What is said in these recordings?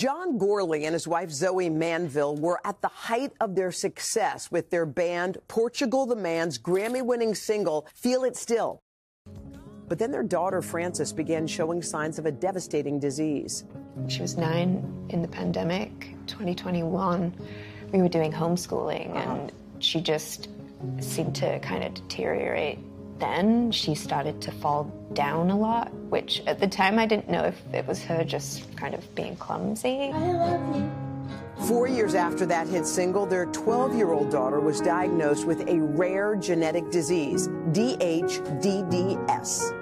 John Gourley and his wife Zoe Manville were at the height of their success with their band Portugal the Man's Grammy-winning single, Feel It Still. But then their daughter Frances began showing signs of a devastating disease. She was 9 in the pandemic, 2021. We were doing homeschooling and she just seemed to kind of deteriorate. Then she started to fall down a lot, which at the time I didn't know if it was her just kind of being clumsy. I love you. 4 years after that hit single, their 12-year-old daughter was diagnosed with a rare genetic disease, DHDDS.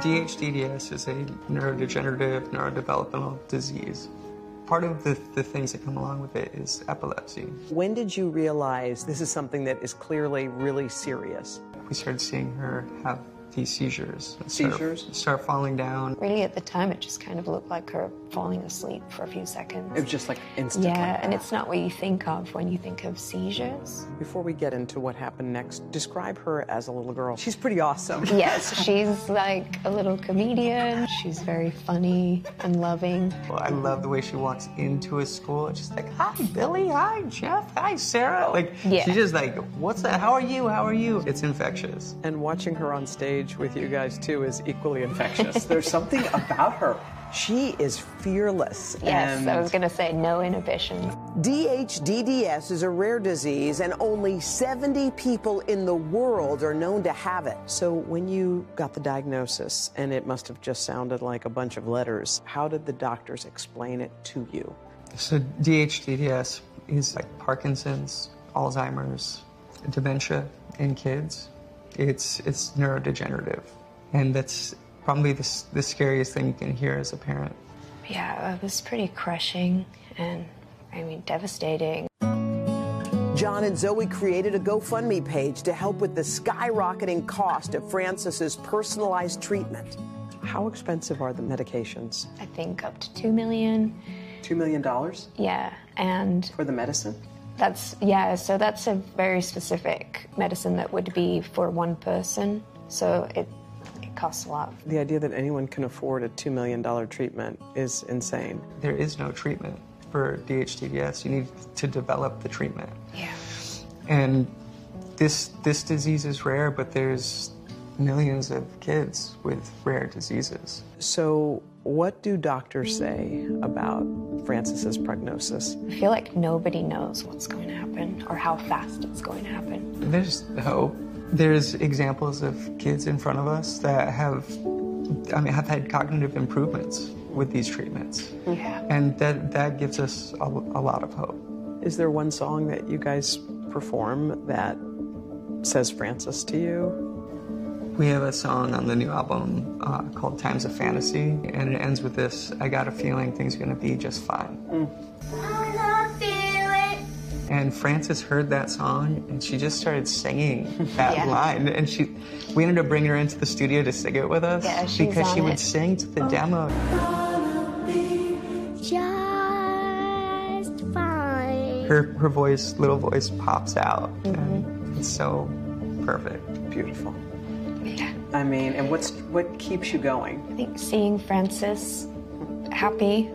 DHDDS is a neurodegenerative, neurodevelopmental disease. Part of the things that come along with it is epilepsy. When did you realize this is something that is clearly really serious? We started seeing her have these seizures. Start falling down. Really, at the time, it just kind of looked like her falling asleep for a few seconds. It was just like instant. Yeah, and it's not what you think of when you think of seizures. Before we get into what happened next, describe her as a little girl. She's pretty awesome. Yes, she's like a little comedian. She's very funny and loving. Well, I love the way she walks into a school. It's just like, hi, Billy, hi, Jeff, hi, Sarah. Like, yeah. She's just like, what's that? How are you? How are you? It's infectious. And watching her on stage with you guys, too, is equally infectious. There's something about her. She is fearless. Yes, and I was going to say no inhibition. DHDDS is a rare disease, and only 70 people in the world are known to have it. So when you got the diagnosis, and it must have just sounded like a bunch of letters, how did the doctors explain it to you? So DHDDS is like Parkinson's, Alzheimer's, dementia in kids. It's neurodegenerative, and that's probably the scariest thing you can hear as a parent. Yeah, it was pretty crushing and, I mean, devastating. John and Zoe created a GoFundMe page to help with the skyrocketing cost of Frances's personalized treatment. How expensive are the medications? I think up to $2 million. $2 million? Yeah, and... For the medicine? So that's a very specific medicine that would be for one person, so it costs a lot. The idea that anyone can afford a $2 million treatment is insane. There is no treatment for DHDDS. You need to develop the treatment. Yeah. And this disease is rare, but there's millions of kids with rare diseases. So what do doctors say about Frances's prognosis? I feel like nobody knows what's going to happen or how fast it's going to happen. There's hope. There's examples of kids in front of us that have had cognitive improvements with these treatments. Yeah. And that gives us a lot of hope. Is there one song that you guys perform that says Frances to you? We have a song on the new album called Times of Fantasy, and it ends with this, I got a feeling things are going to be just fine. I got a feeling. And Frances heard that song, and she just started singing that line. And we ended up bringing her into the studio to sing it with us because she would sing to the demo. Just fine. Her voice, little voice, pops out, and it's so perfect. Beautiful. Yeah. I mean, and what keeps you going? I think seeing Frances happy.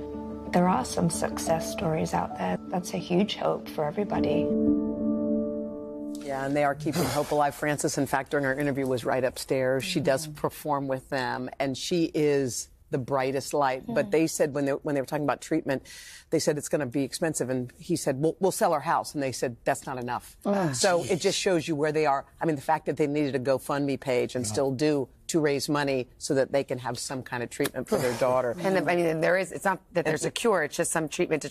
There are some success stories out there. That's a huge hope for everybody. Yeah, and they are keeping hope alive. Frances, in fact, during our interview, was right upstairs. She does perform with them, and she is the brightest light. But they said when they were talking about treatment, they said it's going to be expensive, and he said we'll sell our house, and they said that's not enough. So it just shows you where they are. I mean, the fact that they needed a GoFundMe page and still do to raise money so that they can have some kind of treatment for their daughter. It's not that there's a cure, it's just some treatment to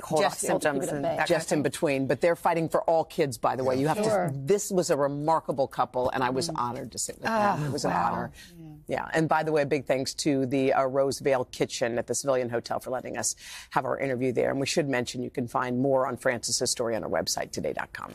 hold off symptoms and that just in between. But they're fighting for all kids, by the way. You have to. This was a remarkable couple, and I was honored to sit with them. It was an honor. Yeah, and by the way, big thanks to the Rosevale Kitchen at the Civilian Hotel for letting us have our interview there. And we should mention you can find more on Frances's story on our website, today.com.